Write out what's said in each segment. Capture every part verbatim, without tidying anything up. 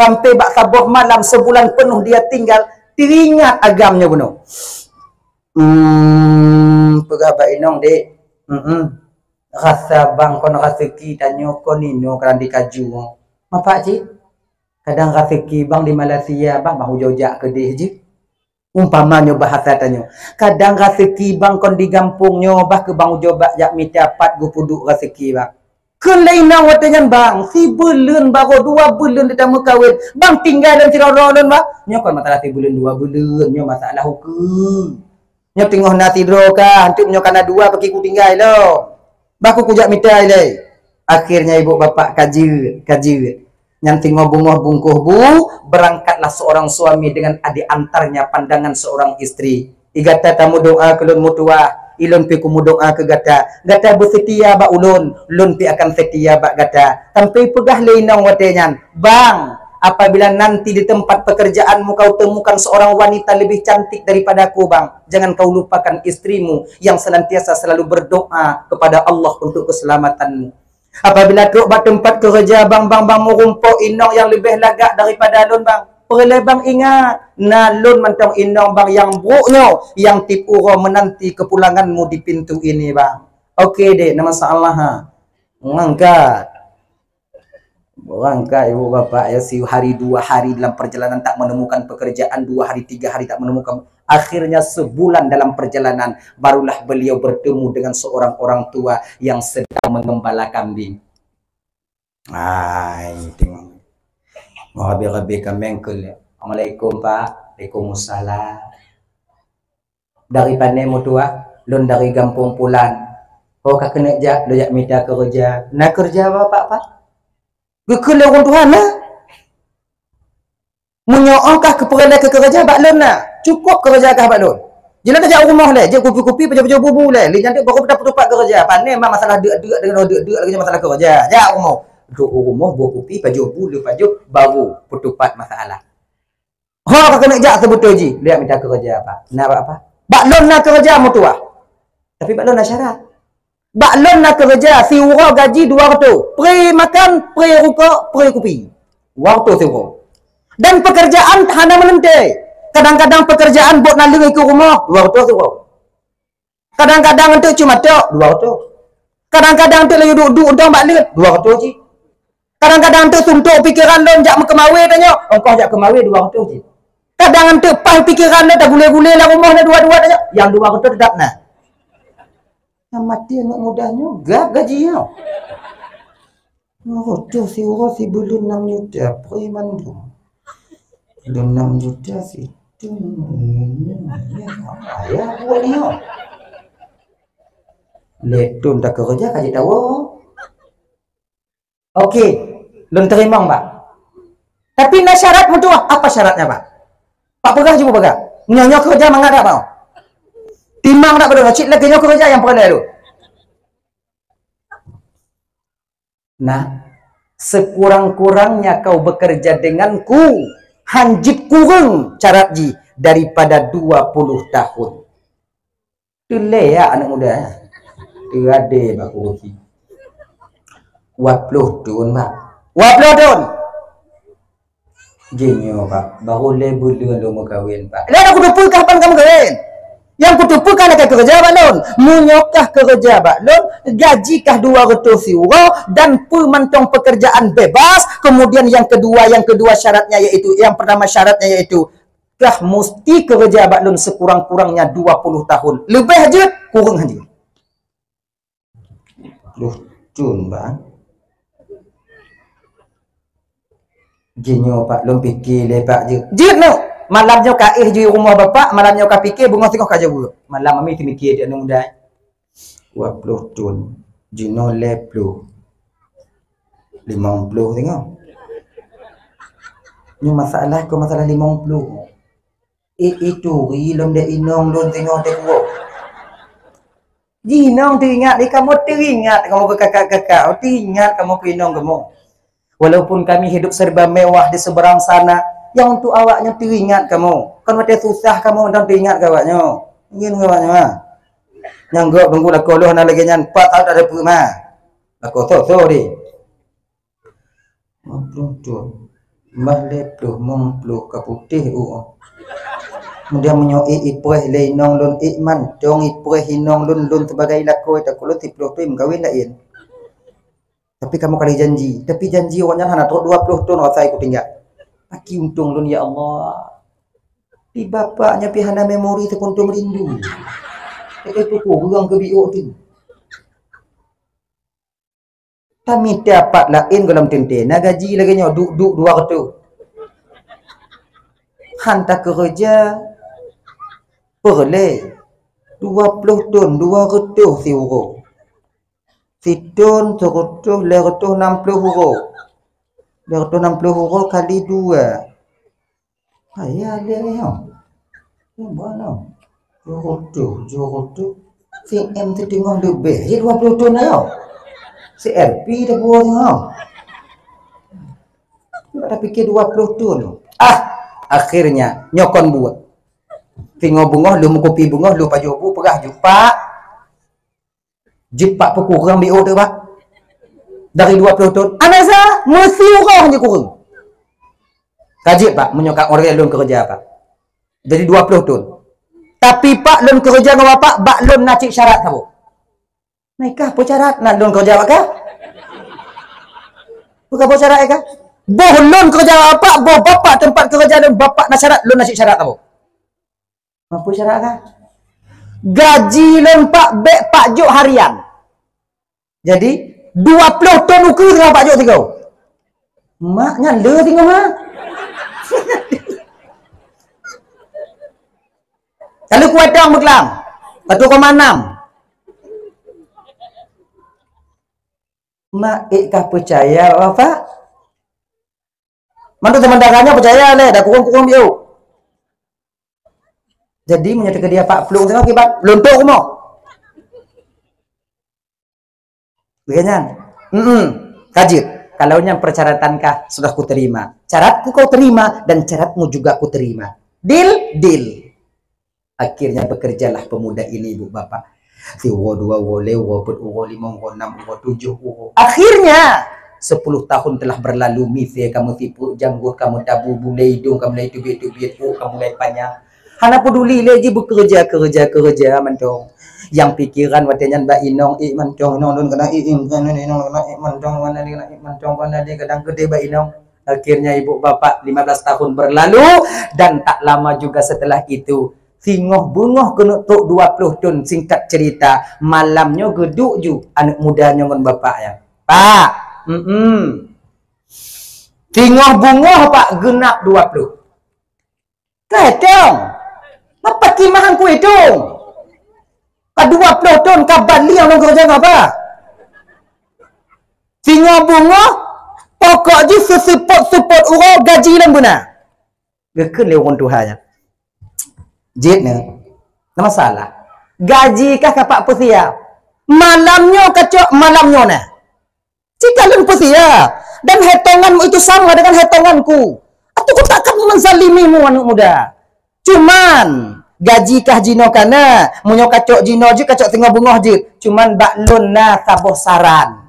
sampai bak sabuh malam sebulan penuh dia tinggal, teringat agamnya bunuh. Hmm, pegabai nong dek. Hmm, hmm. Rasa bang kono rezeki tanyo konino kerandi kaju. Apa cik? Kadang rezeki bang di Malaysia bang bahu jauh-jauh ke deh cik. Umpamanyo bahasa tanyo. Kadang rezeki bang kon di kampungnya bah ke bang jauh-jauh jak mi dapat gu puduk rezeki bang. Kelainan watanyan bang, si belun baru dua belun dia tamu kahwin. Bang tinggal dan si ronon bang. Nyo kan masalah si belun dua belun, nyo masalah hukum. Nyo tengok nasi dro kah, hantu nyo kana dua pergi ku tinggal lo. Baku kujak mitai le. Akhirnya ibu bapak kaji, kaji. Nyanting ngobungoh bungkuh bu, berangkatlah seorang suami dengan adik antarnya pandangan seorang istri. Igata tamu doa kelun mutuah. Ilun pi kumu doa ke gata. Gata bersetia bak ulun. Lun pi akan setia bak gata. Sampai pegah leinang watenyan. Bang, apabila nanti di tempat pekerjaanmu kau temukan seorang wanita lebih cantik daripada aku bang. Jangan kau lupakan istrimu yang senantiasa selalu berdoa kepada Allah untuk keselamatanmu. Apabila teruk bak tempat kerja bang bang bang merumpuk inong yang lebih lagak daripada lun bang. Perle bang ingat, nalun mentang inong bang yang buruknya, yang tipu orang menanti kepulanganmu di pintu ini bang. Okey dek, nama salah ha. Mengangkat. Berangkat ibu bapa ya si hari dua hari dalam perjalanan tak menemukan pekerjaan, dua hari tiga hari tak menemukan. Akhirnya sebulan dalam perjalanan barulah beliau bertemu dengan seorang orang tua yang sedang mengembala kambing. Ai, tengok. Mahabi-rabi kambing kul. Assalamualaikum pak. Waalaikumsalam. Dari pandai mutua, lun dari kampung pulan. Oh kak kena jak, dojak minta kerja. Nak kerja apa pak pak? Gekul orang Tuhan lah. Menyoong kah keperandai ke kerja pak lun lah. Cukup kerja kah pak lun? Jangan kerja rumah lah. Jangan kupi-kupi, pejau-pejau bubu lah. Lihat nanti baru petang-petang kerja. Pandai memang masalah dek-dek dengan dek-dek lagi masalah kerja. Jangan rumah. Duk rumah, buah kopi, pajuk bulu, pajuk, baru petupat masalah. Ho, kau kena jak sebetul je. Lihat minta kerja apa. Nak apa? Bak lon nak kerja mutuah. Tapi bak lon nak syarat. Bak lon nak kerja, si ura gaji dua ratus. Peri makan, peri ruka, peri kopi. Wartu si ura. Dan pekerjaan hana melentai. Kadang-kadang pekerjaan buat nak lari ke rumah, dua ratus si ura. Kadang-kadang untuk cuma tak, dua ratus. Kadang-kadang untuk layu duduk-duduk, untuk bak lon, dua ratus je. Kadang-kadang tu suntuk pikiran lon jak mekemawi tanya, engkau jak kemawi dua ratus je. Kadang tu pas pikiran dia dah gule-gule lah rumah dah dua-dua tanya, yang dua ratus tetap nah. Yang mati anak mudahnya gak gaji yo. Oh, tu si urus si belum enam juta, preman tu. Belum enam juta situ. Ya, buat ni yo. Letun tak kerja kaji tahu. Okey, lun terima pak. Tapi nak syarat mutuah, apa syaratnya pak? Pak pegah cuba pegah. Nyonya kerja mangat tak pak? Timang tak perlu, cik lagi nyonya kerja yang pernah dulu. Nah, sekurang-kurangnya kau bekerja denganku, hanjit kurung syarat ji daripada dua puluh tahun. Tule ya anak muda. Tiada pak urusi. Waploh tahun pak. Waploh tahun. Genyo pak. Baru lebur dengan lu mau kahwin pak. Lihat aku dupu kapan kamu kahwin? Yang aku dupu kan akan kerja pak lon. Munyokah kerja pak lon. Gajikah dua ratus euro. Dan pemantong pekerjaan bebas. Kemudian yang kedua. Yang kedua syaratnya yaitu. Yang pertama syaratnya yaitu. Kah mesti kerja pak lon sekurang-kurangnya dua puluh tahun. Lebih aja kurang aja. Waploh tahun pak. Genyo pak, lom fikir lepak je. Jep no. Malamnya kaih je rumah bapak, malamnya kau fikir bunga tengok kaje buruk. Malam mami mikir dia nak muda. dua puluh tahun. Jino leplo. lima puluh tengok. Ni masalah kau masalah lima puluh. Eh itu ri lom dak inong lom tengok dak buruk. Jinong teringat di kamu teringat kamu ke kakak-kakak, teringat kamu ke inong kamu. Walaupun kami hidup serba mewah di seberang sana, yang untuk awaknya teringat kamu. Kan macam susah kamu dan teringat awaknya. Ingin awaknya. Yang gak tunggu lah kalau nak lagi nyan empat tahun ada perma. Lah kau tahu tahu ni. Mampu tu. mahle puluh mong puluh kaputih u mudah menyoi ipreh leinong lun ikman dong ipreh inong lun lun sebagai lakoi tak kulut puluh tu mengawin lain. Tapi kamu kali janji, tapi janji orangnya hana terus dua puluh tu orang saya ku tinggal. Aki untung lun ya Allah. Di bapaknya pihana memori terkuntum rindu. Kita tuku orang ke biok tu. Kami dapat lain dalam tenten. Nak gaji lagi nyo duduk dua tu. Hantar kerja perle dua puluh ton dua ratus siuro. Siton seratus leratus enam puluh huro. Leratus enam puluh huro kali dua. Ayah dia ni hao. Mana? Joro tu, joro tu. C M tu tengok lebih. Ia dua puluh ton hao. C L P dah buat tengok. Dah fikir dua puluh ton. Ah, akhirnya nyokon buat. Tengok bungoh, lu kopi bungoh, lu paju bu, perah jupak. Jepak pun kurang B O tu pak. Dari dua puluh ton. Anasa, mesti orang je kurang. Kajik pak, menyokak orang yang lon kerja pak. Jadi dua puluh ton. Tapi pak, lon kerja dengan bapak, bak lon nacik syarat tahu. Naikah pocarat nak don kerja apa? Bukan pocarat kah? Boh lon kerja apa? Boh bapak tempat kerja dan bapak nak syarat lon nasib syarat apa? Apa syarat kah? Gaji lon pak bek pak jok harian. Jadi dua puluh ton ukur dengan pak jok tinggal. Maknya le tinggal mah. Kalau kuat dong berkelam. satu koma enam. Mak ikkah percaya apa? Mantu teman darahnya percaya leh, dah kurung-kurung dia. Jadi menyatakan dia pak pelung tengok kibat, lontok kamu. Begini. Hmm, kajit. Kalau yang persyaratankah sudah ku terima. Syaratku kau terima dan syaratmu juga ku terima. Deal, deal. Akhirnya bekerjalah pemuda ini ibu bapa. Akhirnya sepuluh tahun telah berlalu. Misi kamu tipu janggut, kamu tabu bule hidung, kamu mulai tubit-tubit, kamu mulai panjang. Hana peduli lagi bekerja kerja kerja mentong. Yang pikiran watenya Mbak Inong i mentong non kena i kena non kena i mentong mana kena i mentong mana dia kadang gede Mbak Inong. Akhirnya ibu bapak lima belas tahun berlalu dan tak lama juga setelah itu singoh bungoh kena tok dua puluh ton. Singkat cerita, malamnya geduk ju anak mudanya dengan bapaknya. Pak, mm -mm. Singoh bungoh pak genap dua puluh. Kedong, apa kimahan ku hitung? Ka dua puluh ton ka bali yang orang kerja apa? Singoh bungoh pokok je support-support orang gaji dan guna. Gekan le orang Tuhannya. Jitnya, tak masalah. Gaji kah kapak pesia? Malamnya kacok malamnya na. Jika lun pesia dan hitunganmu itu sama dengan hitunganku, aku takkan menzalimimu anak muda. Cuman gaji kah jino kana? Munyo kacok jino je kacok tengah bungoh je. Cuman baklun na saboh saran.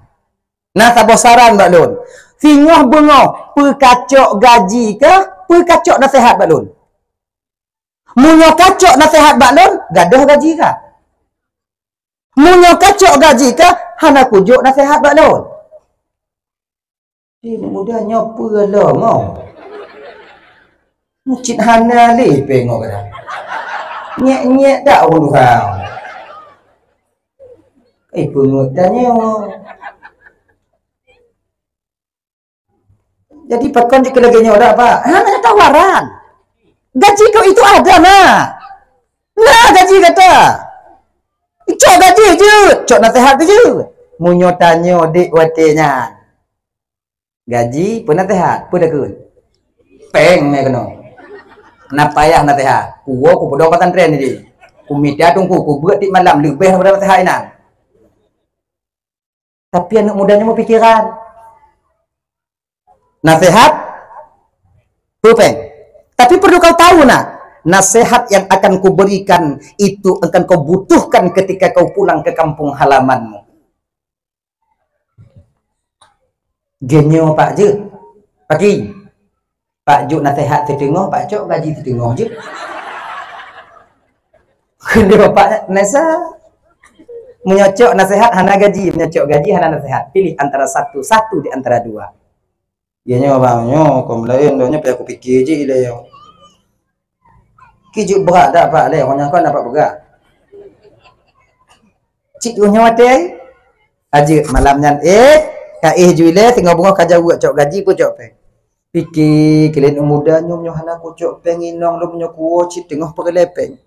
Na saboh saran baklun. Singoh bungoh perkacok gaji kah? Perkacok nasihat baklun. Munyo kacok nasihat baklun, gaduh gaji kah? Munyo kacok gaji kah, hana kujuk nasihat baklun. Dia mudah nyoper lah ngau. Mucit hana leh pengok dah. Nyek-nyek tak orang tukang. Eh pengotannya. Jadi pakon jika lagi nyodak pak, hana tawaran. Gaji kau itu ada nak. Nah gaji kata. Cok gaji je. Cok nasihat je. Munyo tanya dek watenya. Gaji pun nasihat. Pun dah kun. Peng ni kena. Kenapa payah nasihat? Kuwa ku pedau patan tren ni. Ku media tungku. Ku berat di malam. Lebih daripada nasihat ni. Tapi anak mudanya mau pikiran. Nasihat. Tu peng. Tapi perlu kau tahu nak, nasihat yang akan kuberikan itu akan kau butuhkan ketika kau pulang ke kampung halamanmu. Genyo pak je. Pagi. Pak Juk nasihat terdengar, Pak Juk gaji terdengar je. Kena Pak Nesa menyocok nasihat, hana gaji, menyocok gaji, hana nasihat. Pilih antara satu, satu di antara dua. Ianya abangnya, kaum lain, doanya payah aku fikir je dia yang. Kijuk berat tak Pak leh, hanya kau dapat berat. Cik dunia mati. Aje malamnya eh ka eh juile tengok bunga kajau cok gaji pun cok peng. Fikir kalian muda nyum nyohana ku cok peng inong lu punya kuo cik tengok perlepeng.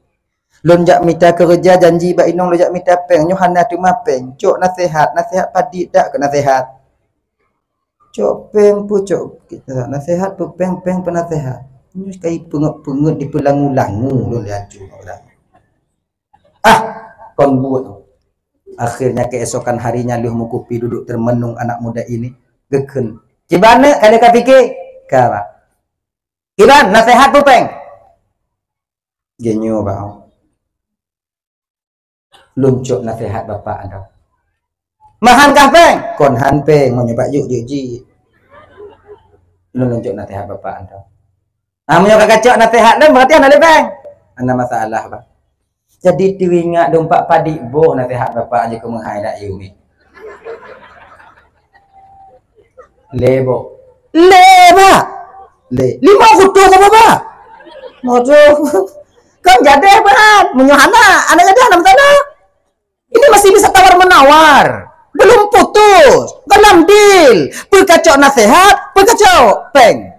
Lonjak minta kerja janji ba inong lonjak minta peng nyohana tu mapeng cok nasihat nasihat padi tak kena nasihat. Cok peng pun cok kita nasihat pun peng peng penasehat. Ini sekali pengut-pengut di pelangu-langu lu lihat cok. Ah kon buat. Akhirnya keesokan harinya Liuh Mukupi duduk termenung anak muda ini geken. Gimana kali kau fikir? Kara. Iban nasihat pupeng. Genyo bau. Luncuk nasihat bapak anda. Mahan kapeng, kon hanpeng mau nyoba yuk ji. Lu luncuk nasihat bapak anda. Nah mau nyoba kacok nasihat dan berarti anda lepeng. Anda masalah bang. Jadi tiwinga dompak padik bo nasihat bapak aja ke menghai dak yumi. Lebo. Leba. Le. Lima kutu sama baba. Mojo. Kan jadi berat menyohana ada ada enam sana. Ini masih bisa tawar menawar. Belum putus. Belum deal. Perkacau nasihat, perkacau peng.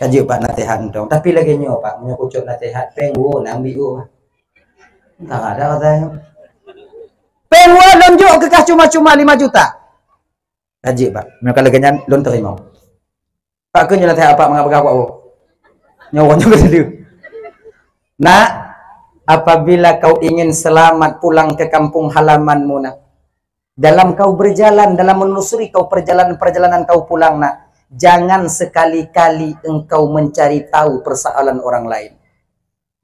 Kaji pak nasihat dong, tapi lagi nyo pak menyokucuk nasihat peng wo nak ambil. Tak ada katanya. Pengua lonjok kekah cuma-cuma lima juta. Haji pak. Mereka leganya lon terima. Pak kun jelas apa mengapa kau awak? Nyawanya betul. Nak, apabila kau ingin selamat pulang ke kampung halamanmu nak. Dalam kau berjalan, dalam menelusuri kau perjalanan-perjalanan kau pulang nak. Jangan sekali-kali engkau mencari tahu persoalan orang lain.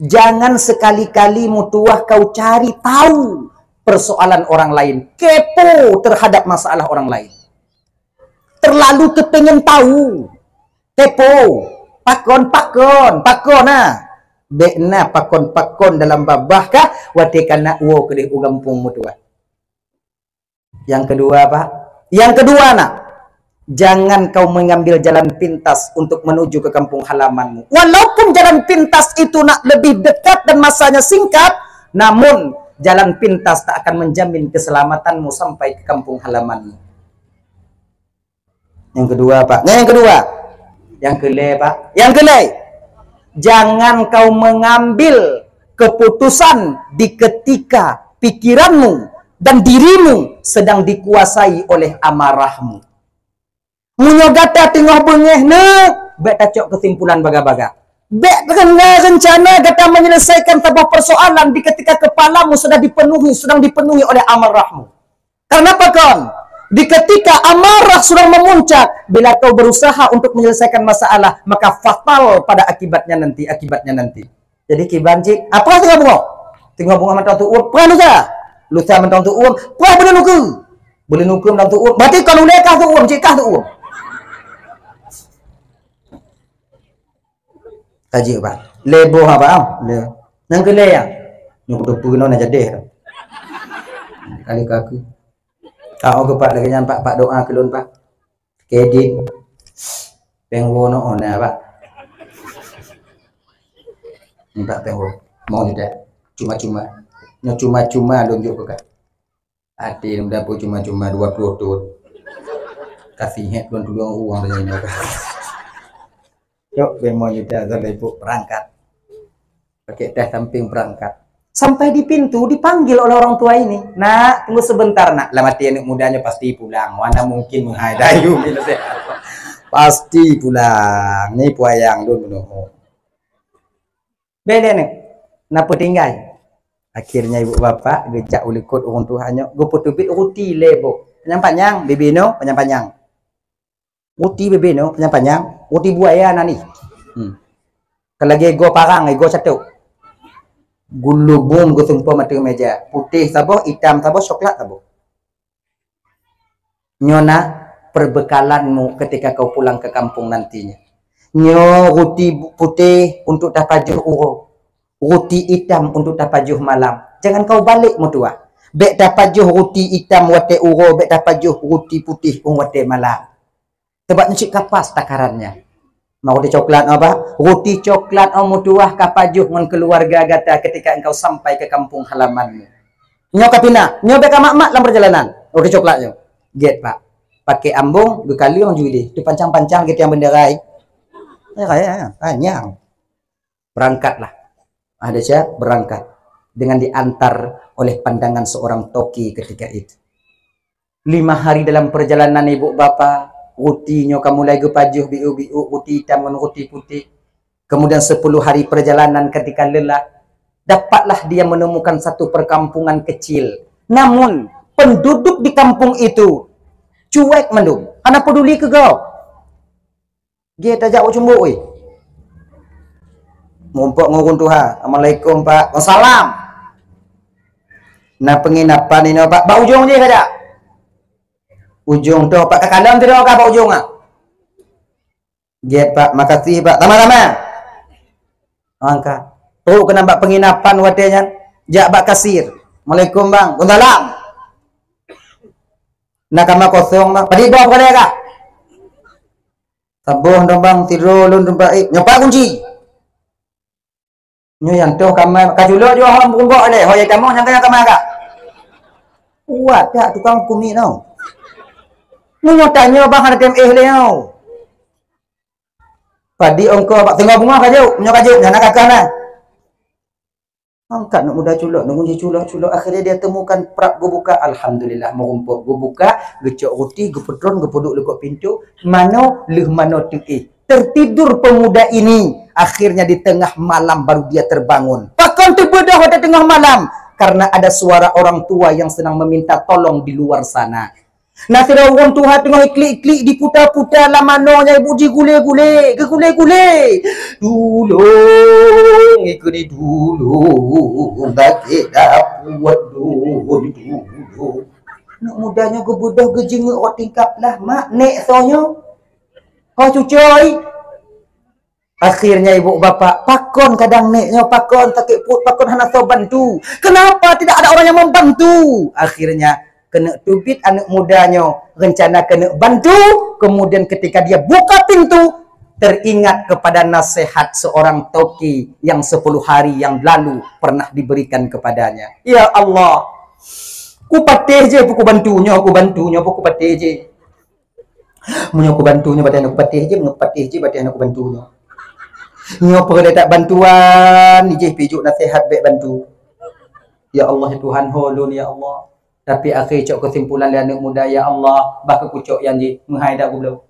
Jangan sekali-kali mutuah kau cari tahu persoalan orang lain. Kepo terhadap masalah orang lain. Terlalu kepengen tahu. Kepo. Pakon, pakon, pakon ah. Bekna pakon, pakon dalam babah kah? Watekan nak wo kedih ugampung mutuah. Yang kedua pak. Yang kedua nak. Jangan kau mengambil jalan pintas untuk menuju ke kampung halamanmu. Walaupun jalan pintas itu nak lebih dekat dan masanya singkat, namun jalan pintas tak akan menjamin keselamatanmu sampai ke kampung halamanmu. Yang kedua, Pak. Yang kedua. Yang kele, Pak. Yang kele. Jangan kau mengambil keputusan di ketika pikiranmu dan dirimu sedang dikuasai oleh amarahmu. Munyogata tengah bengeh ne, bek tacok kesimpulan baga-baga. Bek kena rencana gata menyelesaikan sebuah persoalan di ketika kepalamu sudah dipenuhi, sedang dipenuhi oleh amarahmu. Kenapa kon? Di ketika amarah sudah memuncak, bila kau berusaha untuk menyelesaikan masalah, maka fatal pada akibatnya nanti, akibatnya nanti. Jadi kibanci, apa tengah bunga? Tengah bunga mentang tu'ur, perang lusa. Lusa mentang tu'ur, perang boleh nukum. Boleh nukum mentang tu'ur, berarti kalau lekah tu'ur, cikah tu'ur. Kaji pak, lebo apa am? Lebo, nang kele ya? Nyukup tu nak jadi. Kali kaku, kau ke pak lagi nyampak pak doa kelon pak. Kedit, pengwono ona pak. Ini pak pengwono, mau tidak? Cuma-cuma, nyo cuma-cuma lonjok ke kak. Ati muda pun cuma-cuma dua puluh tuh. Kasih head pun dulu uang dari nyokap. Yuk, bemo nyudah sampai ibu berangkat. Pakai teh samping berangkat. Sampai di pintu dipanggil oleh orang tua ini. Nak, tunggu sebentar nak. Lah mati anak mudanya pasti pulang. Mana mungkin menghadayu bila saya. Pasti pulang. Ni puayang dulu menuhu. Beda ni. Kenapa tinggal? Akhirnya ibu bapak gejak ulikut orang tuanya. Gopotubit ruti lebo. Penyampanjang, bebeno penyampanjang. Uti bebe no, panjang-panjang. Uti buaya nani. Hmm. Kalau lagi ego parang, ego satu. Gulubung, gue sumpah mati meja. Putih sabo, hitam sabo, coklat sabo. Nyona, perbekalanmu ketika kau pulang ke kampung nantinya. Nyo roti putih untuk tapajuh uro, roti hitam untuk tapajuh malam. Jangan kau balik mutua. Bek tapajuh roti hitam wate uro, bek tapajuh roti putih wate malam. Sebab nci kapas takarannya. Mau roti coklat apa? Roti coklat oh mutua kapajuh mon keluarga gata ketika engkau sampai ke kampung halamanmu. Nyo kapina, nyo bek mak-mak dalam perjalanan. Roti coklatnya. Get pak. Pakai ambung dua kali orang jual tu pancang-pancang gitu yang benderai. Kaya hanya berangkatlah ada saya berangkat dengan diantar oleh pandangan seorang toki ketika itu. Lima hari dalam perjalanan ibu bapa, rutinya kamu lagi pajuh biu-biu, ruti hitam dan ruti putih. Kemudian sepuluh hari perjalanan ketika lelah, dapatlah dia menemukan satu perkampungan kecil. Namun penduduk di kampung itu cuek mendung, anak peduli ke kau. Dia tajak cumbuk oi. Mumpuk ngurun tuha. Assalamualaikum pak. Wassalam. Nah penginapan ini pak. Pak ujung je kada. Ujung tu pak kadang-kadang tu ka pak ujung ah. Giat pak, makasih pak. Sama-sama. Angka. Tu kena pak penginapan watenya. Jak pak kasir. Assalamualaikum bang. Wassalam. Nah kamar kosong bang. Padi bom kada ka? Sabuh nombang tidur lun baik nyopak kunci nyo yang tu kamar kajulo jo hom bunggok le hoye kamu yang kena kamar kak kuat tak tukang kumi tau nyo tanya bang ada tem eh le tau padi ongko bak tengok bunga kajuk nyo kajuk nak kakak nah angkat nak muda culok nak kunci culok culok akhirnya dia temukan prap gua buka alhamdulillah merumput gua buka gecok roti gua petron gua duduk dekat pintu mano leh mano teki tertidur pemuda ini akhirnya di tengah malam baru dia terbangun pakon tiba-tiba pada tengah malam karena ada suara orang tua yang sedang meminta tolong di luar sana nasira orang tua tengah iklik-iklik di putar-putar lah manonya ibu ji gule-gule ke gule-gule dulung ikuni dulung bagi dapuat dulung dulung nak mudanya gebudah gejenguk orang tingkap lah mak nek sonya kau cucoy akhirnya ibu bapa pakon kadang neknya pakon sakit put pakon hana so bantu kenapa tidak ada orang yang membantu akhirnya kena tubit anak mudanya rencana kena bantu kemudian ketika dia buka pintu teringat kepada nasihat seorang toki yang sepuluh hari yang lalu pernah diberikan kepadanya ya Allah ku patih je aku bantunya aku bantunya aku patih je munyo aku bantunya badan aku patih je munyo patih je badan aku bantunya nyo perlu tak bantuan ni je pijuk nasihat baik bantu ya Allah ya Tuhan holun ya Allah tapi akhir cok kesimpulan dia anak muda ya Allah bah kucok yang ji menghai dak gublo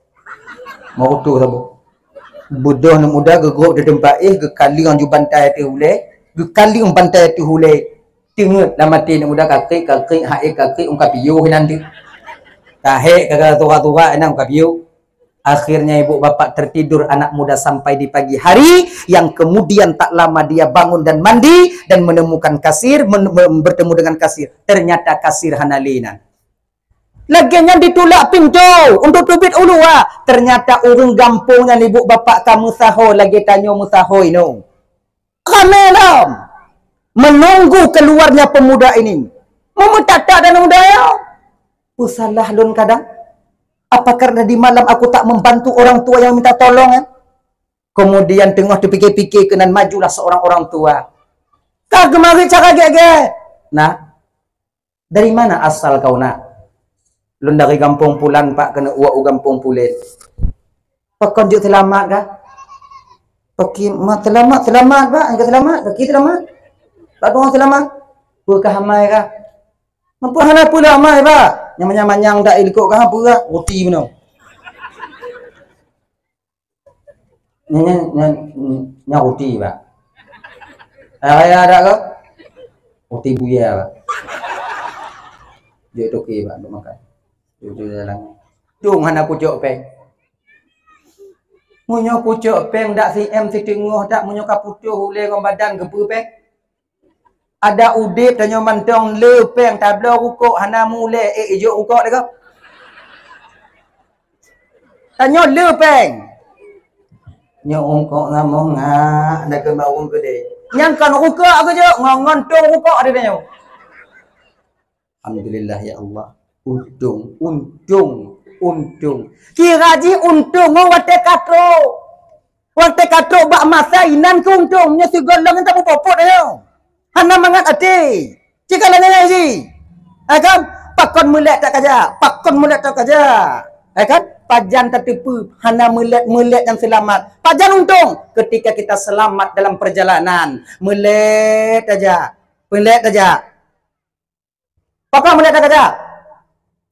mau tu sabo bodoh anak muda gegok di tempat eh gekali orang ju bantai tu hule gekali orang bantai tu hule tingut dah mati anak muda kakek kakek hae kakek um kapiu nanti tahe kakak tua-tua enang kapiu akhirnya ibu bapak tertidur anak muda sampai di pagi hari yang kemudian tak lama dia bangun dan mandi dan menemukan kasir men bertemu dengan kasir ternyata kasir hanalinan lagiannya ditulak pintu untuk tubit ulua ternyata urung gampungan ibu bapak kamu saho lagi tanyo musahoi no kamelam menunggu keluarnya pemuda ini memutata dan mudaya usalah lun kadang apa karena di malam aku tak membantu orang tua yang minta tolong kan? Kemudian tengah terpikir-pikir kenan majulah seorang orang tua. Tak gemari cara gege. Nah, dari mana asal kau nak? Lun dari kampung pulang pak kena uak u kampung pulen. Pakon juk selamat kah? Pakki mak selamat selamat pak, engkau selamat, pakki selamat. Pak orang selamat. Buka hamai kah? Mampu hana pula hamai pak. Nyamanyang-nyamanyang tak ilikok kah pura roti beno. Nyen nyen nyen roti ba. Ayah ada ke? Roti buya ba. Dia toki ba untuk makan. Jujur jalan. Dung hana pucuk peng. Munyo pucuk peng dak si em si tengoh dak munyo kaputuh uleh rong badan gepu peng. Ada udip tanya mantong le peng tablo rukuk hana mule eh ejuk rukuk dak. Tanya le peng. Nyong kok ngomong ngak, ada kebawang gede. Yang kan ruka aku je, ngonton ruka ada dia. Alhamdulillah ya Allah. Untung, untung, untung. Kiraji untung wate katro. Wate katro bak masa inan ke untungnya si golong tak popot dia. Hana mangat ati. Cikala nyanyi si. Akan pakon mulet tak kaja, pakon mulet tak kaja. Akan pajan tertipu, hana melek-melek yang selamat. Pajan untung ketika kita selamat dalam perjalanan. Melek saja. Melek saja. Papa melek saja.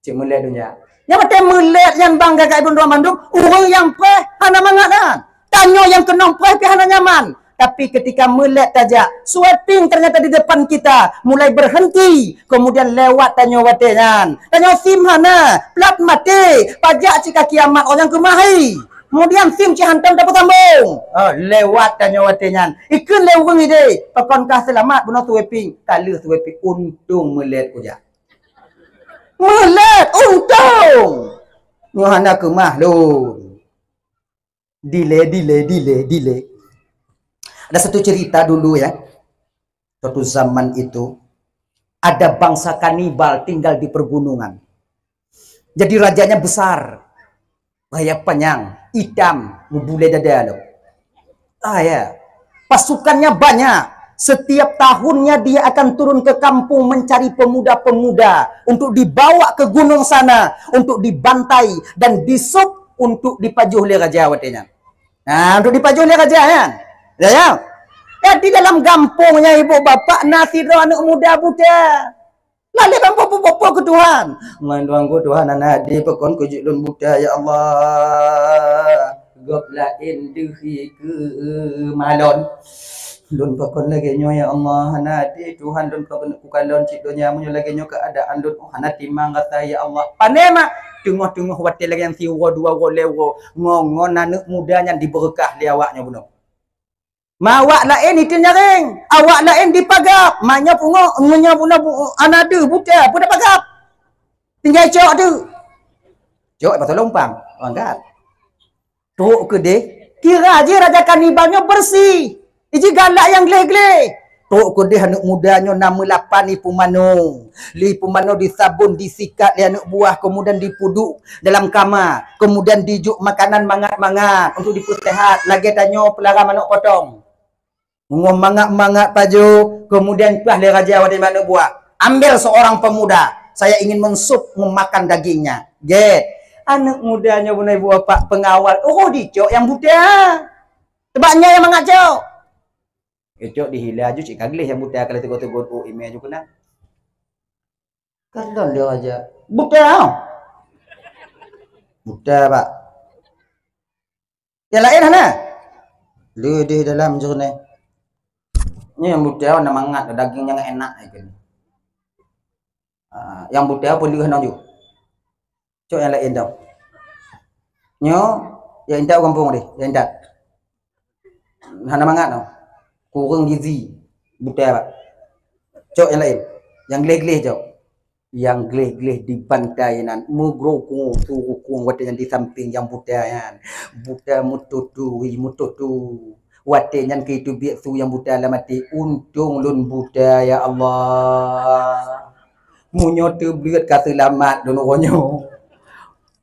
Cik melek dunia. Yang betul melek yang bangga kat Ibn Dua Mandung. Orang yang perih, hana mangatkan. Tanya yang kenang perih, hana nyaman. Tapi ketika melek saja, sweeping ternyata di depan kita mulai berhenti, kemudian lewat tanya watenan, tanya sim hana, plat mati, pajak jika kiamat orang kemahi, kemudian sim cihantam dapat sambung, oh, lewat tanya watenan, ikut lewung ide, pakonkah selamat benar sweeping, tak leh sweeping, untung melek saja, melek untung, hana kemah loh, delay delay delay delay. Ada satu cerita dulu ya, suatu zaman itu ada bangsa kanibal tinggal di pergunungan. Jadi rajanya besar, gaya panjang, hitam, membule dada lo. Ah ya, pasukannya banyak. Setiap tahunnya dia akan turun ke kampung mencari pemuda-pemuda untuk dibawa ke gunung sana, untuk dibantai dan disup untuk dipajuh oleh raja watenya. Nah, untuk dipajuh oleh raja ya. Ya, ya, di dalam kampungnya ibu bapak Nasirah anak muda buta. Lalu kampung bapak-bapak ke Tuhan. Manduangku Tuhan anak di pekon kujulun buta ya Allah. Goplain diri ke malon. Lun pekon lagi nyo ya Allah. Anak di Tuhan lun pekon bukan lon cik donya munyo lagi nyo keadaan lun. Oh anak timang kata ya Allah. Panema. Tengah-tengah watil lagi yang siwa dua wa lewa. Ngongon anak mudanya diberkah liawaknya bunuh. Mawak lain itu nyaring, awak lain dipagap, maknya pungok, punya puna anak tu buta, puna pagap. Tinggal cok tu. Cok pasal lompang, angkat. Tok ke deh, kira je raja kanibalnya bersih. Iji galak yang gleh-gleh. Tok ke deh anak mudanya nama lapan Lipu Mano. Lipu Mano disabun, disikat dia anak buah, kemudian dipuduk dalam kamar, kemudian dijuk makanan mangat-mangat untuk diputehat. Lagi tanya pelarang anak potong. Mangat-mangat paju, kemudian pula dia raja wadah mana buat. Ambil seorang pemuda. Saya ingin mensup memakan dagingnya. Get. Anak mudanya bunai buah pak pengawal. Oh dicok yang buta. Sebabnya yang mangat cok. Dicok dihila aja cik kaglih yang buta kalau tegur-tegur oh email aja kena. Kardon dia raja. Buta. Buta pak. Yang lain hana. Lu di dalam jurni. Ini yang budaya nak mangat dagingnya enggak enak lagi. Uh, yang budaya boleh hendak juga. Cok yang lain tau. Nyo, yang indah kampung deh, yang indah. Hendak mangat tau. Kurang gizi, budaya pak. Cok yang lain, yang gleh-gleh cok. Yang gleh-gleh di bantaian, mugrokung turukung watanya di samping yang budaya. Budaya mututu, mututu. Wate yang ke itu biaksu yang buta lah mati. Untung lun buta ya Allah. Munyo tu beliut kata selamat dulu konyo.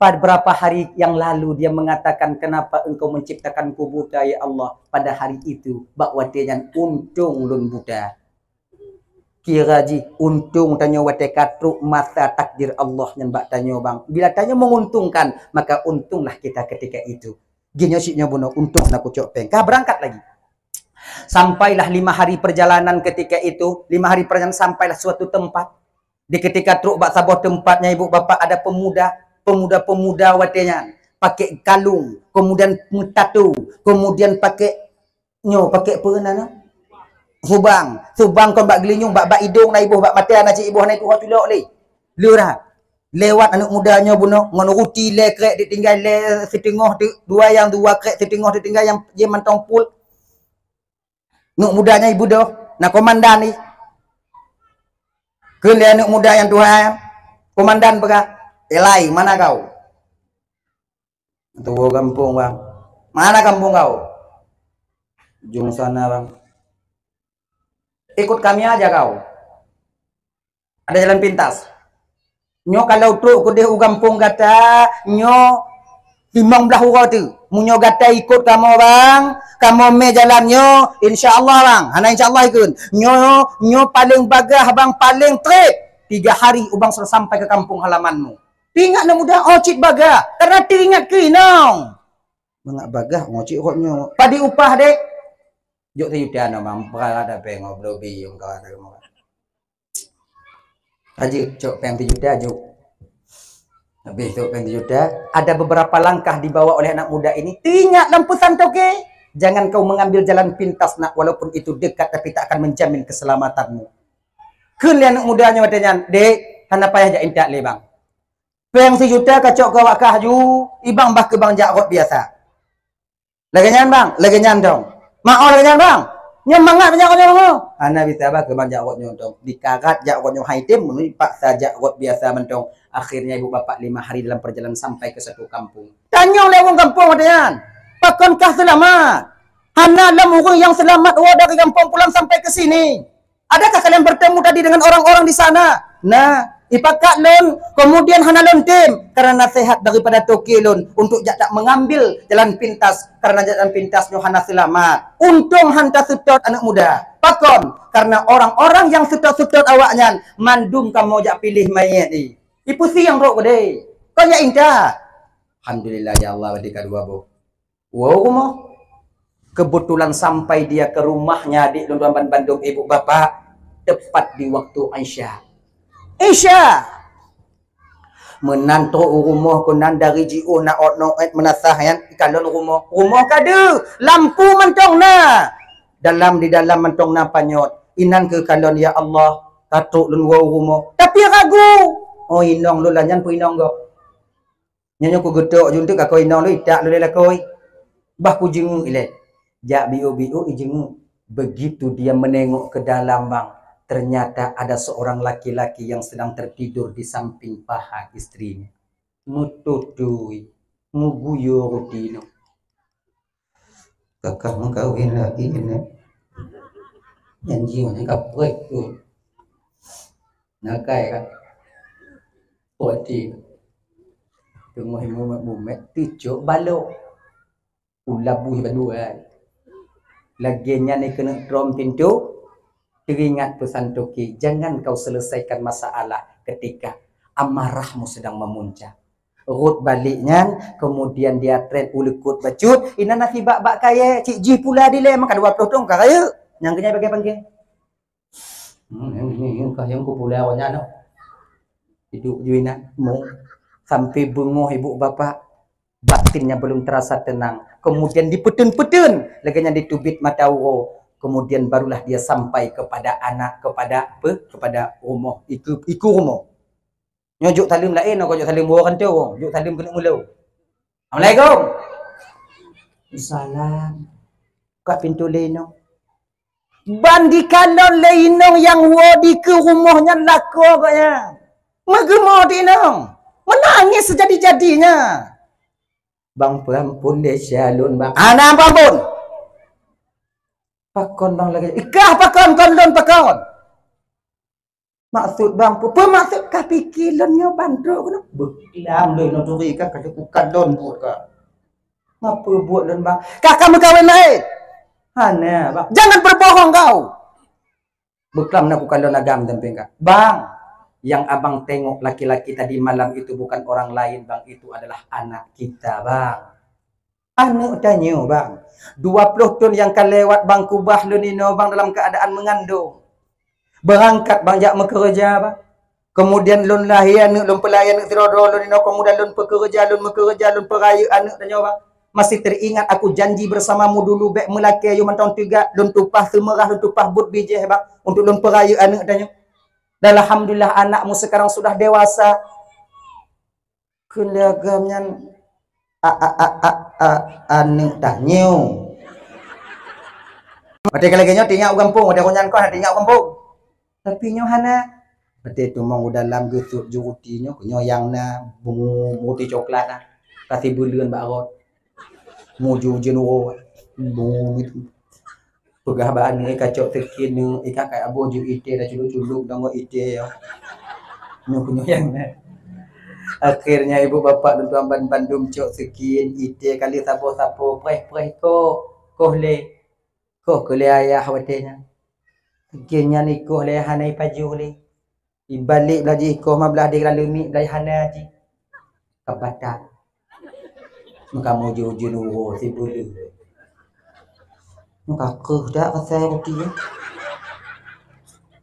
Pada berapa hari yang lalu dia mengatakan kenapa engkau menciptakanku buta ya Allah. Pada hari itu bak wate yang untung lun buta. Kiraji untung tanya wate katruk masa takdir Allah yang bak tanya bang. Bila tanya menguntungkan maka untunglah kita ketika itu. Gini asyiknya bunuh untung nak kucok peng. Kah berangkat lagi. Sampailah lima hari perjalanan ketika itu. Lima hari perjalanan sampailah suatu tempat. Di ketika truk bak sabah tempatnya ibu bapa ada pemuda. Pemuda-pemuda watenya. Pakai kalung. Kemudian tatu. Kemudian pakai. Nyo pakai apa nana? Subang. Subang kon bak gelinyung. Bak bak hidung na ibu. Bak mati anak cik ibu. Anak itu hati lewat li. Lurah. Lewat anak mudanya bunuh ngon ruti le krek ditinggal le setengah tu dua yang dua krek setengah ditinggal yang je mantong pul anak mudanya ibu dah nak komandan ni ke le anak muda yang Tuhan komandan pegah elai mana kau tu kampung bang mana kampung kau Jung sana bang. Ikut kami aja kau. Ada jalan pintas. Nyo kalau tu kudih ugampung kata nyo timbang belah urau tu. Munyo kata ikut kamu bang. Kamu me jalan nyo. InsyaAllah bang. Hana insyaAllah ikut. Nyo nyo paling bagah bang paling trip. Tiga hari ubang sudah sampai ke kampung halamanmu. Ingat nak mudah ocit bagah. Karena teringat kinong. Mengak bagah ngocit hotnya. Padi upah dek. Juk tayudan bang. Berada bengok lobi yang kawan kamu. Haji, cok peng tujuda, cok. Habis tu peng tujuda, ada beberapa langkah dibawa oleh anak muda ini. Ingat lampu santoke. Jangan kau mengambil jalan pintas nak, walaupun itu dekat, tapi tak akan menjamin keselamatanmu. Kalian anak mudanya wadanya, dek, hana payah jak intak le bang. Peng tujuda kacok gawak kahju, ibang bah ke bang jakrot biasa. Laganyan bang, laganyan dong. Mau laganyan bang. Nyemangat banyak orang bang. Ana bisa bah ke banyak orang nyontong. Dikarat jak orang nyohai tim menurut pak sajak orang biasa mentong. Akhirnya ibu bapak lima hari dalam perjalanan sampai ke satu kampung. Tanya oleh orang kampung kalian. Pakankah selamat? Hana dalam orang yang selamat orang dari kampung pulang sampai ke sini. Adakah kalian bertemu tadi dengan orang-orang di sana? Nah, ipakak lon. Kemudian hana lon tim. Karena nasihat daripada toki lon. Untuk jak tak mengambil jalan pintas. Karena jalan pintas Yohana selamat. Untung hanta setot anak muda. Pakon, karena orang-orang yang sutut-sutut awaknya mandung kamu jak pilih mayat ni. Ibu siang rok gede. Kau jak indah. Alhamdulillah ya Allah wadika dua bo. Wow kamu. Kebetulan sampai dia ke rumahnya di Lumban Bandung ibu bapak tepat di waktu Aisyah. Aisyah menantu rumah kunan dari jiu na ono menasah yang kalon rumah rumah kadu lampu mentong na. Dalam di dalam mentong napa nyot inan ke kalon ya Allah katuk lun wau rumah tapi ragu oh inong lulanyan pu inong gop nyanyo ku gedok juntuk ka ko inong lu idak lu le koi bah ku jeng ile jak bio bio jeng begitu dia menengok ke dalam bang ternyata ada seorang laki-laki yang sedang tertidur di samping paha istrinya mututui muguyo dino kakak mengkawin lagi ini janji mana kau pergi tu, nak kaya kan? Poti, tunggu himu bumet tujuh balok, ulah buih baluai. Lagiannya ni kena trom pintu, teringat pesan Toki, jangan kau selesaikan masalah ketika amarahmu sedang memuncak. Rut baliknya, kemudian dia tren ulekut bacut, ina nasi bak bak kaya, cik ji pula dile, makan dua puluh dong kaya. Yang kena bagi panggil. Hmm, yang ini yang kau yang popular awaknya noh. Hidup juina mung sampai bengoh ibu bapa batinnya belum terasa tenang. Kemudian dipetun-petun, laganya ditubit mata uro. Kemudian barulah dia sampai kepada anak kepada apa? Kepada rumah iku iku rumah. Nyojuk salim lain kau juk salim orang tu, juk salim kena mula. Assalamualaikum. Salam. Kat pintu leno. Bandi kalon leinong yang wadi ke rumahnya lako katnya. Megemo dinong. Menangis sejadi-jadinya. Bang perampun dia syalun bang. Ana perampun. Pakon bang lagi. Ikah pakon kondon pakon. Maksud bang pu maksud ka pikilonnya bandro kena. Beklam loi nodori ka kada bukan don buat ka. Ngapa buat don bang? Kakak mengkawin lain. Hana bang. Jangan berbohong kau. Beklam nak bukan don agam tempeng ka. Bang, yang abang tengok laki-laki tadi malam itu bukan orang lain bang, itu adalah anak kita bang. Anak tanya bang. dua puluh tahun yang kan lewat bang kubah lunino bang dalam keadaan mengandung. Berangkat bang jak mekerja bang. Kemudian lun lahir anak lun pelayan anak tirodro lunino kemudian lun pekerja lun mekerja lun peraya anak tanya bang. Masih teringat aku janji bersamamu dulu baik melaki ayu mentang tiga lun tupah semerah lun tupah but bijih bang untuk lun peraya anak tanya. Dan alhamdulillah anakmu sekarang sudah dewasa. Kelagamnya a a a a a anak dah nyu. Ada kelaganya tinggal kampung, ada konyan kau tinggal kampung. Tapi nyu hana bete tu mau dalam getuk jurutinya kunyoyangna bungu putih coklat ah. Kasih buleun bak rot. Muju jenuro. Bungu itu. pegah bahan ni kacok terkini ika kai abu ju ite dah culuk-culuk dong ite yo nyok yang ne. Akhirnya ibu bapak dan tuan ban Bandung cok sekin ite kali sapo-sapo preh-preh ko koh le koh kole ayah watenya sekinnya ni koh le hanai paju le ibalik belaji koh ma belah dia lalu ni belah hana ji kebatak muka mau jujur nuru si bulu muka keuh dah saya pagi ya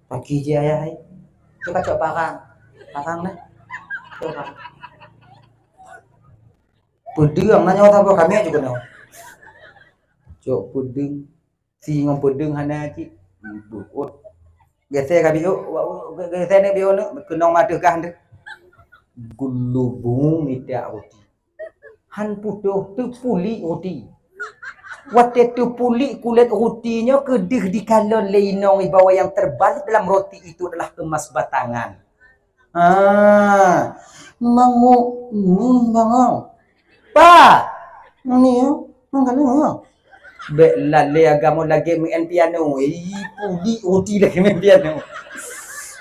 pagi je ayah hai coba cok parang parang lah coba pedang nanya orang apa kami juga nak cok pedang si ngom pedang hana cik buat biasa kami yo biasa ni bio nak kenong mata kan dia gulubung midak roti han putuh tu puli roti waktu tu puli kulit rotinya kedih di kalon lenong bawah yang terbalik dalam roti itu adalah kemas batangan. Ah, mangu, mangu, pa, ni, mangu, bek lalai agama lagi main piano, i puli roti lagi main piano.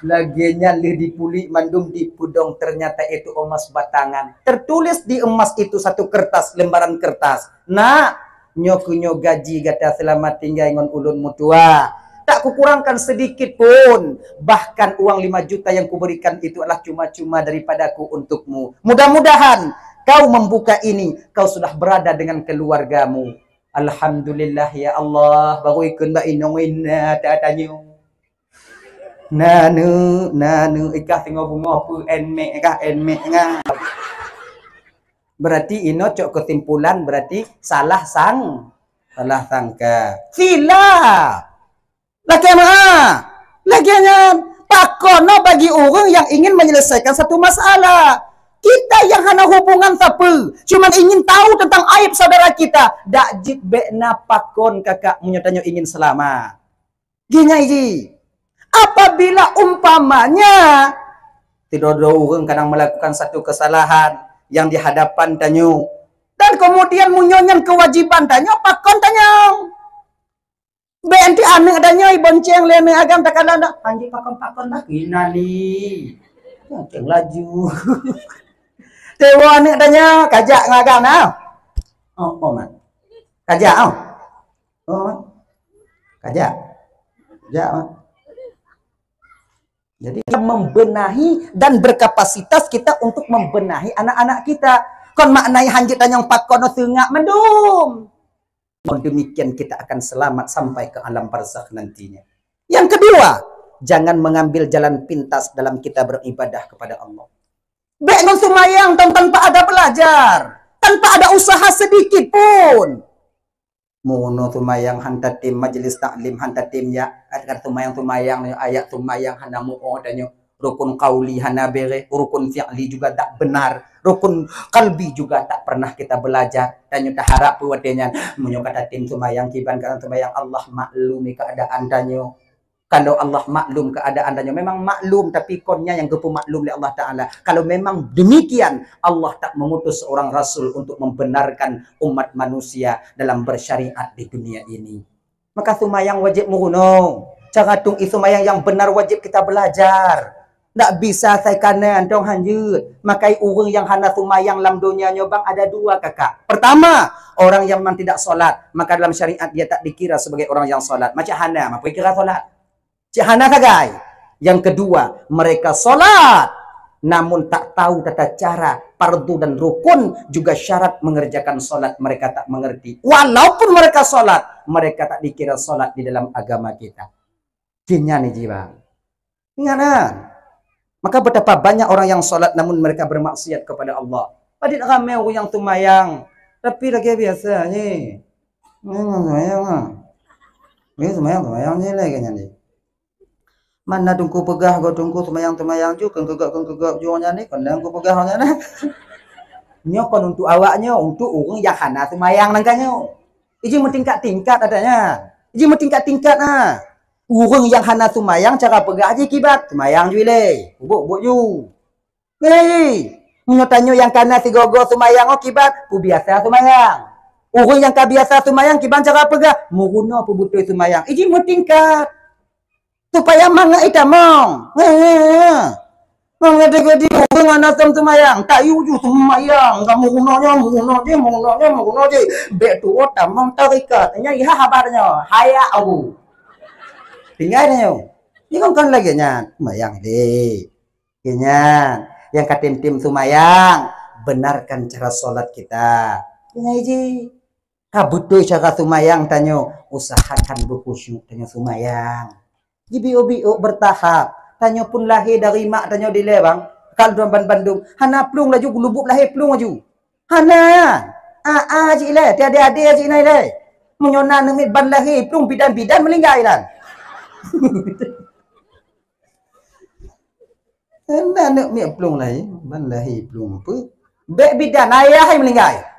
Lagi nyalih di puli mandum di pudong ternyata itu emas batangan tertulis di emas itu satu kertas lembaran kertas nak nyokunyo gaji kata selamat tinggal ngon ulun mutua tak kukurangkan sedikit pun bahkan uang lima juta yang kuberikan itu adalah cuma-cuma daripadaku untukmu mudah-mudahan kau membuka ini kau sudah berada dengan keluargamu alhamdulillah ya Allah baru ikun mbak inong inna tak tanya Nanu, nanu, ikah tengok bunga apa, enmek kah, enmek kah. Berarti ino cok kesimpulan berarti salah sang, salah sangka. Sila, lagi mana? Lagiannya pakono bagi orang yang ingin menyelesaikan satu masalah. Kita yang hana hubungan siapa, cuma ingin tahu tentang aib saudara kita. Dak jid bekna pakon kakak menyatanya ingin selamat. Ginya iji. Apabila umpamanya tidak ada orang kadang melakukan satu kesalahan yang di hadapan tanyo dan kemudian munyonyan kewajiban tanyo pakon tanyo B N T anak tanyo ibonceng lene agam takkan ada anji pakon pakon tak kena ni yang laju tewo anak tanyo kajak ngagam nah oh oh man kajak oh oh kajak kajak man. Jadi membenahi dan berkapasitas kita untuk membenahi anak-anak kita. Kon maknai hanjitan yang pakon tengah mendum. Demikian kita akan selamat sampai ke alam barzakh nantinya. Yang kedua, jangan mengambil jalan pintas dalam kita beribadah kepada Allah. Baik non sumayang tanpa ada belajar, tanpa ada usaha sedikit pun. Mono tumayang hantatim majelis taklim hantatim ya agar tumayang tumayang ayat tumayang hanamu oh danyo rukun kauli hanabere rukun fi'li juga tak benar rukun kalbi juga tak pernah kita belajar danyo taharap wadenya munyo kata tim tumayang kiban kata tumayang Allah maklumi keadaan danyo kalau Allah maklum keadaan danyo memang maklum tapi konnya yang kepu maklum oleh Allah Ta'ala kalau memang demikian Allah tak mengutus seorang rasul untuk membenarkan umat manusia dalam bersyariat di dunia ini maka sumayang wajib murunung cara tung isumayang yang benar wajib kita belajar tak bisa saya kanan dong hanjut makai urung yang hana sumayang dalam dunia nyobang ada dua kakak pertama orang yang memang tidak solat maka dalam syariat dia tak dikira sebagai orang yang solat macam hana maka kira solat Cihana kagai. Yang kedua, mereka solat. Namun tak tahu tata cara, fardu dan rukun juga syarat mengerjakan solat mereka tak mengerti. Walaupun mereka solat, mereka tak dikira solat di dalam agama kita. Kinya nih jiwa. Ingat. Maka betapa banyak orang yang solat namun mereka bermaksiat kepada Allah. Padahal ramai orang yang tumayang, tapi lagi biasa ni. Tumayang ah. Ni tumayang tumayang ni lagi ni. Mana tungku pegah go tungku semayang semayang juga kegak kegak jualnya ni kandang ku pegahnya nah nyokon untuk awaknya untuk orang yang hana semayang nangkanya iji mentingkat tingkat adanya iji mentingkat tingkat nah orang yang hana semayang cara pegah aja kibat semayang juile buk buk ju hei menyotanyo yang kana si gogo semayang oh kibat ku biasa semayang Urun yang kabiasa sumayang kibanca rapaga muruna pebutuh sumayang. Iji mu tingkat. Supaya manga ita mong. Mong ngade godi urun ana sam sumayang. Tak yuju sumayang. Kamu gunanya muruna je muruna muruna je. Be tu ota mong tarikat. Nya iha habarnya haya au. Tinggalnya. Ini kan kan lagi nya sumayang deh. Kenya yang katim-tim sumayang benarkan cara salat kita. Ngaji kabutuh cara sumayang tanyo usahakan berkhusyuk tanyo sumayang jibio-bio bertahap tanyo pun lahir dari mak tanyo di lewang kalduan Bandung hana plung laju lubuk lahir plung laju hana aa ji le tiada ade ji nai le menyona nemit ban lahir plung bidan-bidan melinggai lan hana nemit plung lai ban lahir plung pe bek bidan ayah melinggai.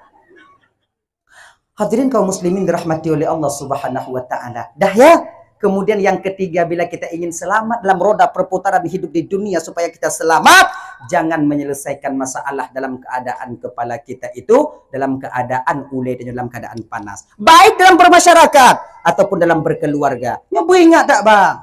Hadirin kaum muslimin dirahmati oleh Allah subhanahu wa ta'ala. Dah ya. Kemudian yang ketiga, bila kita ingin selamat dalam roda perputaran hidup di dunia supaya kita selamat, jangan menyelesaikan masalah dalam keadaan kepala kita itu dalam keadaan ulai dan dalam keadaan panas. Baik dalam bermasyarakat ataupun dalam berkeluarga. Nyo ingat tak bang?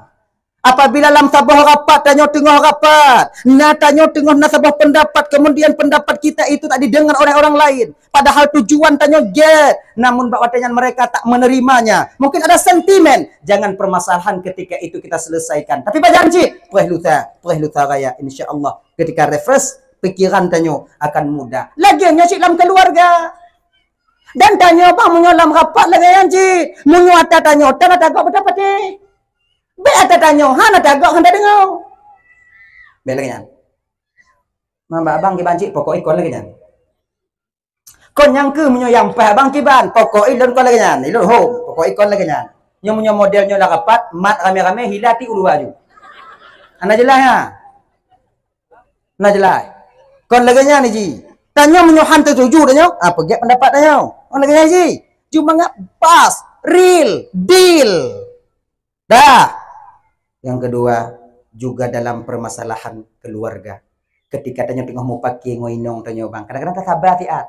Apabila dalam sabah rapat, tanya tengah rapat. Nah, tanya tengah nasabah pendapat. Kemudian pendapat kita itu tak didengar oleh orang lain. Padahal tujuan tanya get. Namun bahwatanya mereka tak menerimanya. Mungkin ada sentimen. Jangan permasalahan ketika itu kita selesaikan. Tapi Pak Janji, perluta, perluta raya. Insya Allah ketika refresh, pikiran tanya akan mudah. Lagian nyasih dalam keluarga. Dan tanya apa? Menyolam rapat lagi Janji. Menyuata tanya. Tanya tak apa-apa deh. Be ada tanya, hana dagok hendak dengar. Belengnya. Mamba abang ki banci pokoknya kon lagi nyan. Kon yang ke munyo yang pa abang ki ban pokoknya lon kon lagi nyan. Ilon ho pokoknya kon lagi nyan. Nyo munyo modelnya la rapat mat rame-rame hilati uruaju. Ana jelah ya. Ana jelah. Kon lagi nyan ji. Tanya munyo han tertuju danyo, apa gap pendapat danyo. Kon lagi nyan ji. Cuma ngap pas real deal. Dah. Yang kedua, juga dalam permasalahan keluarga. Ketika tanya tengah mau pakai ngoinong tanya bang. Kadang-kadang tak sabar tiat.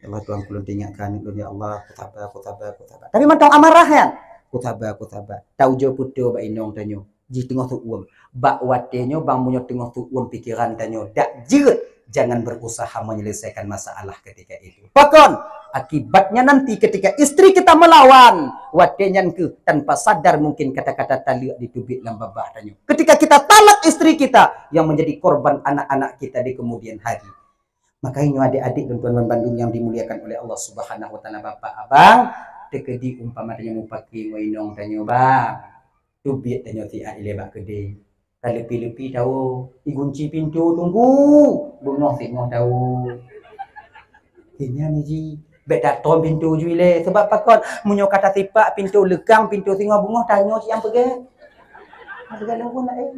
Ya Allah Tuhan kulun tinggalkan itu ya Allah, ku sabar, ku sabar, ku sabar. Tapi mentong amarah kan? Ku sabar, ku sabar. Tau jo putu ba inong tanya. Ji tengah tu uam. Bak watenyo bang munyo tengah tu uam pikiran tanya. Dak jiut. Jangan berusaha menyelesaikan masalah ketika itu. Pakon, akibatnya nanti ketika istri kita melawan, wadenyan ke tanpa sadar mungkin kata-kata taliuk di tubik lambah bahannya. Ketika kita talak istri kita yang menjadi korban anak-anak kita di kemudian hari. Makanya adik-adik dan tuan-tuan Bandung yang dimuliakan oleh Allah Subhanahu wa taala, bapak abang, tekedi umpamanya mupaki wainong tanyo bang. Tubik tanyo tiak ile bak kedai. Lepi-lepi tahu, dikunci pintu tunggu, bunuh tengok tahu. Ini ni ji, bedaton pintu juile. Sebab pakon munyo kata tipak pintu lekang pintu tengok bungoh tanya siang pegat. Segala pun nak eh.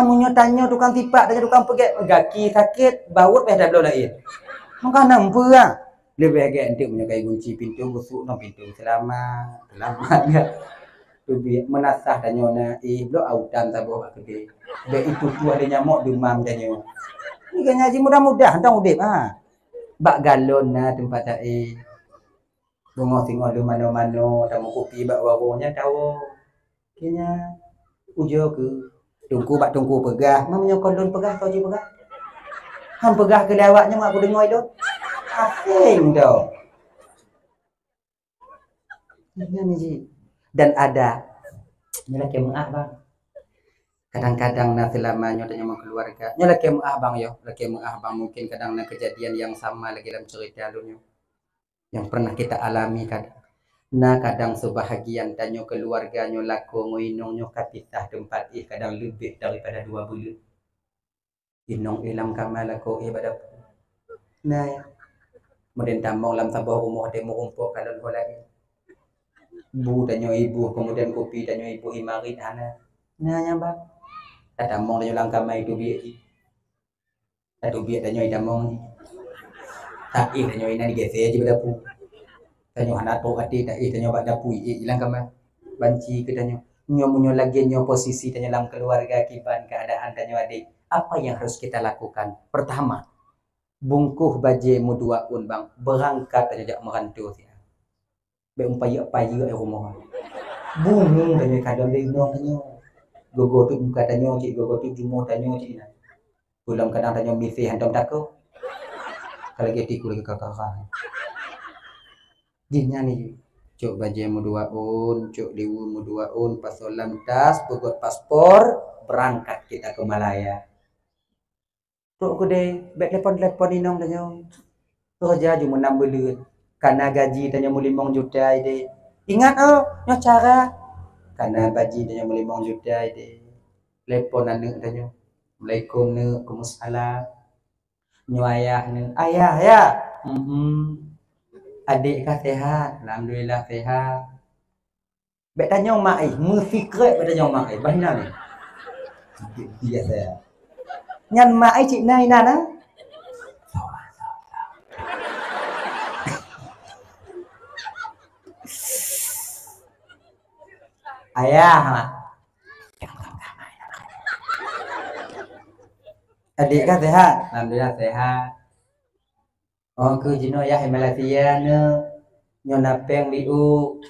Munyo tanya tukang tipak tanya tukang pegat, gaki sakit, baut peh dah belah lain. Mungkin nampu ah. Lebih agak entik munyo kai kunci pintu busuk nang pintu selamat, selamat ya. Tubi menasah danyo na eh blok autan sabo bak gede. Be itu tuah dia nyamuk demam danyo. Ni kan ngaji mudah-mudah tang udip ha. Bak galon na tempat tak eh. Bungo singo lu mano-mano tamu kopi bak warungnya tahu. Kenya ujo ke tungku bak tungku pegah. Mam nyo kolon pegah toji pegah. Ham pegah ke lawaknya mak aku dengar itu. Asing dah. Ni ni. Dan ada nyolah kemah bang. Kadang-kadang nah selama nyolah nyomong keluarga. Nyolah kemah bang yo, nyolah kemah bang mungkin kadang nah kejadian yang sama lagi dalam cerita dulu. Yang pernah kita alami kadang. Nah kadang sebahagian tanyo keluarga nyolah ko ngoinong nyoh kapitah tempat ih kadang lebih daripada dua bulan. Inong ilam kamala ko ibadah. Nah ya. Muden tamong lam sabah rumah demo rumpok kalau boleh. Bu tanyo ibu kemudian kopi tanyo ibu imarit ana nanya bang ada mong tanyo langkamai tu biak ada biak tanyo ida mong tak ih tanyo ina digeser je berdapu tanyo ana to ati tak ih tanyo bak dapu i hilang kamai banci ke tanyo nyo munyo lagi nyo posisi tanyo dalam keluarga kiban keadaan tanyo adik apa yang harus kita lakukan pertama bungkuh baje muduaun bang berangkat tanyo jak merantu sia Beung payu-payu ayo kumaha. Bunung tanya kadang deui mong tanya. Gogo tu muka tanya cik gogo tu jumo tanya cik. Ulam kadang tanya misi hantam takau. Kalau jadi ku lagi kakak. Dinya ni cuk baje mu duaun, cuk dewu mu duaun, pasolam tas, bogot paspor, berangkat kita ke Malaya. Tok kude bek telepon-telepon inong tanya. Kerja cuma enam bulan. Karena gaji tanya mu limong juta ide. Ingat oh, nyo cara. Karena gaji tanya mu limong juta ide. Telepon anak tanya. Assalamualaikum ne, kumusala. Nyo ayah ne, ayah ya. Mm -hmm. Adik kah sehat? Alhamdulillah sehat. Bek tanya mak ai, mu fikret bek tanya mak ai, bahina ni. Dia saya. Nyan mak ai cik nai nana. Ayah mak. Adik kah sehat? Alhamdulillah sehat. Oh ke jino ya hai Malaysia ne. Nyo napeng biu.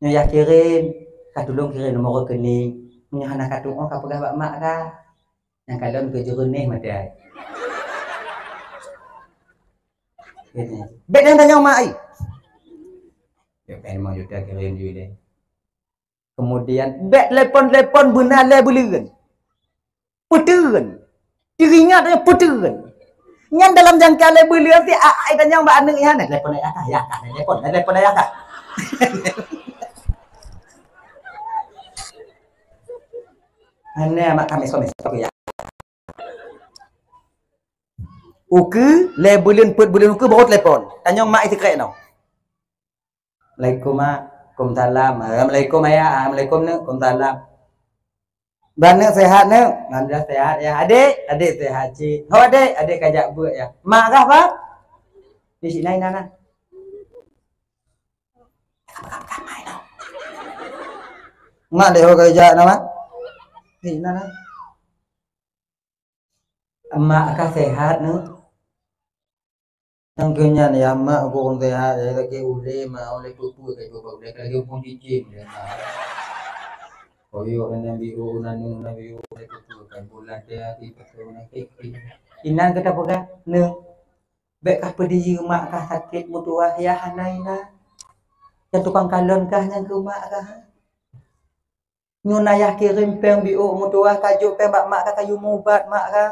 Nyo ya kirim. Ka tolong kirim nomor rekening. Nyo hana ka tolong ka pegah bak mak ka. Yang kalon ke jernih mate ai. Bet yang tanya mak ai. Ya pen mau juta kirim duit deh. Kemudian bet telepon-telepon benalai beliren. Puteran. Teringat dia puteran. Nyan dalam jangka le beliau ti ai tanya mbak aneuk ya na telepon ayah kah? Ya kah telepon, telepon ayah kah? Ana mak kami somes tu ya. Uke le bulan put bulan uke baru telepon. Tanya mak itu kret no. Assalamualaikum mak. Waalaikumsalam. Assalamualaikum ayah. Assalamualaikum ne. Waalaikumsalam. Banak sehat ni? Alhamdulillah sehat ya. Adik, adik sehat cik. Ho adik, adik kajak buat ya. Mak kah apa? Di cik lain nana. Mak dek ho kajak nama? Di nana. Mak kah sehat ni? Tangkanya ni ya mak kurang sehat. Lagi uleh mak oleh pupu kayu bapak dia lagi pun cicing dia. Oyo enen biu nanu nabiu betul kan bulan dia di pasal nak ikut. Inan kata pegah ne. Bek kah pedih mak kah sakit mutuah ya hanaina. Yang tukang kalon kah yang ke mak kah. Nyun ayah kirim peng biu mutuah kajuk peng mak mak kah kayu mubat mak kah.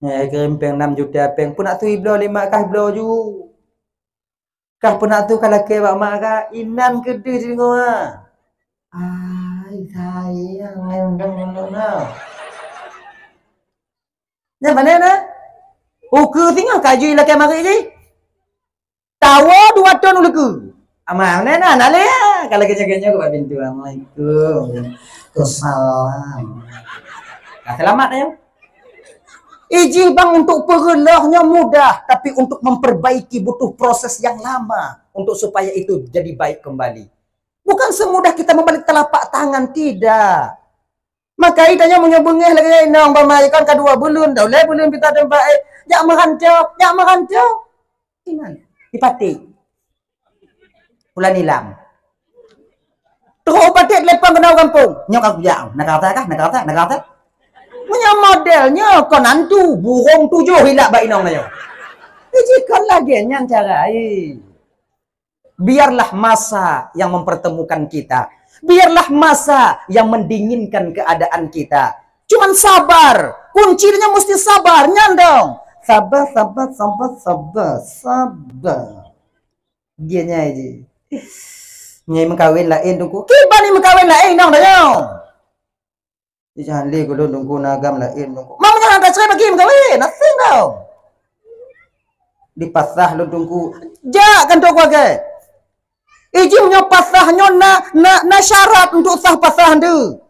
Ya kirim peng enam juta peng pun nak tui blo lima kah blo ju. Kah pun nak tu kalau ke mak mak kah inan kedih dengar ah. Ah saya ngundang-ngundang. Nya banana. Uku tinggal kaji la kemari ni. Tawa dua ton uluku. Amang nena nale kalau kejaganya ke pintu. Assalamualaikum. Wassalam. Selamat ya. Iji bang untuk perelahnya mudah tapi untuk memperbaiki butuh proses yang lama untuk supaya itu jadi baik kembali. Bukan semudah kita membalik telapak tangan, tidak. Maka itanya menyebengih lagi nang pemaikan kedua belum, dah le belum kita tempat eh jak merancok, jak merancok. Inan, dipatik. Bulan hilang. Terus patik lepang kena kampung. Nyok aku jauh, nak kata kah, nak kata, nak kata. Punya modelnya kon hantu, burung tujuh hilak baik nang ayo. Ijikan lagi nyan cara ai. Biarlah masa yang mempertemukan kita. Biarlah masa yang mendinginkan keadaan kita. Cuman sabar. Kuncinya mesti sabar. Nyandong. Sabar, sabar, sabar, sabar, sabar. Dia nyai. Nyai mengkawin lain tunggu. Kiba ni mengkawin lain dong dong. Jangan li kalau tunggu nagam lain tunggu. Mamanya angkat cerai bagi mengkawin. Asing dong. Dipasah lu tunggu. Jak kan tunggu agak. Ijimnya pasahnya na na na syarat untuk sah pasah tu.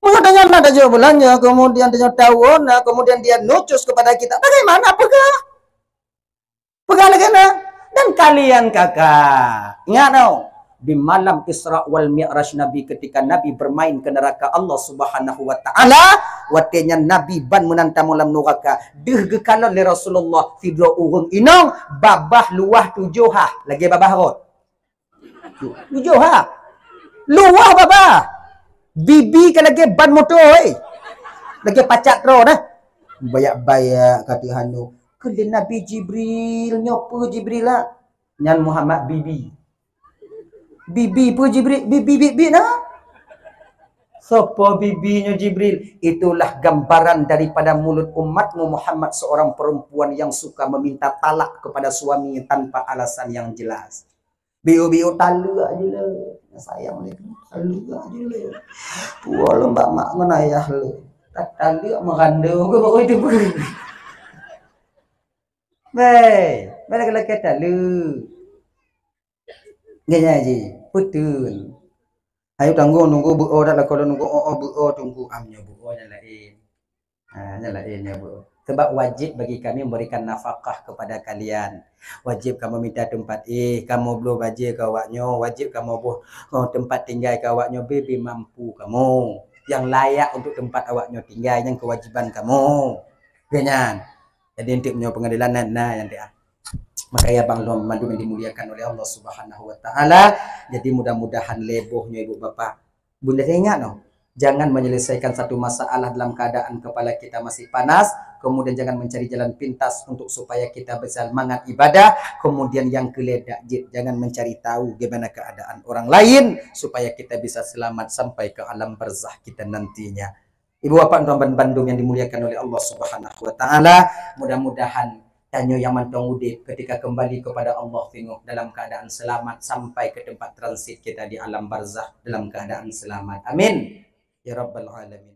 Mengadanya nak ada bulannya, kemudian dia tahu, nah kemudian dia nucus kepada kita. Bagaimana pegah? Pegah lagi nak. Dan kalian kakak, ingat tau? Di malam Isra wal Mi'raj Nabi ketika Nabi bermain ke neraka Allah Subhanahu wa taala, watenya Nabi ban menantam dalam neraka. Deh gekalon le Rasulullah tidro urung inong babah luah tujuhah lagi babah rot. बुझो हा लुवा बाबा बीबी के लगे बन मोटो ए lagi pacat roh dah bayak-bayak kata hanu kena Nabi Jibril nyopo Jibril lah nyan Muhammad bibi bibi pun Jibril bibi bibi nah sopo bibinya Jibril. Itulah gambaran daripada mulut umatmu Muhammad, seorang perempuan yang suka meminta talak kepada suaminya tanpa alasan yang jelas. Biu-biu talu aja lah. Sayang dia talu aja lah. Puah lu mbak mak mana ayah lu. Tak talu merandau ke baru itu pun. Baik. Mana kalau kata lu. Gini aja. Putul. Ayo tanggung nunggu buo dah lah kalau nunggu oo buo tunggu amnya buo nyalain. Ah nyalainnya buo. Sebab wajib bagi kami memberikan nafkah kepada kalian. Wajib kamu minta tempat eh kamu belum wajib kawannya, wajib kamu buh oh, tempat tinggal kawannya bibi mampu kamu. Yang layak untuk tempat awaknya tinggal yang kewajiban kamu. Ganyan. Jadi untuk punya pengadilan nah, nah yang dia. Maka ya Bang Lom Mandum yang dimuliakan oleh Allah Subhanahu wa taala. Jadi mudah-mudahan lebohnya ibu bapa. Bunda saya ingat noh, jangan menyelesaikan satu masalah dalam keadaan kepala kita masih panas, kemudian jangan mencari jalan pintas untuk supaya kita bersemangat ibadah, kemudian yang keledak jid, jangan mencari tahu gimana keadaan orang lain supaya kita bisa selamat sampai ke alam barzah kita nantinya. Ibu bapa Tuan Bandung yang dimuliakan oleh Allah Subhanahu wa taala, mudah-mudahan tanyo yang mantong udip ketika kembali kepada Allah tengok dalam keadaan selamat sampai ke tempat transit kita di alam barzah dalam keadaan selamat. Amin ya rabbal alamin.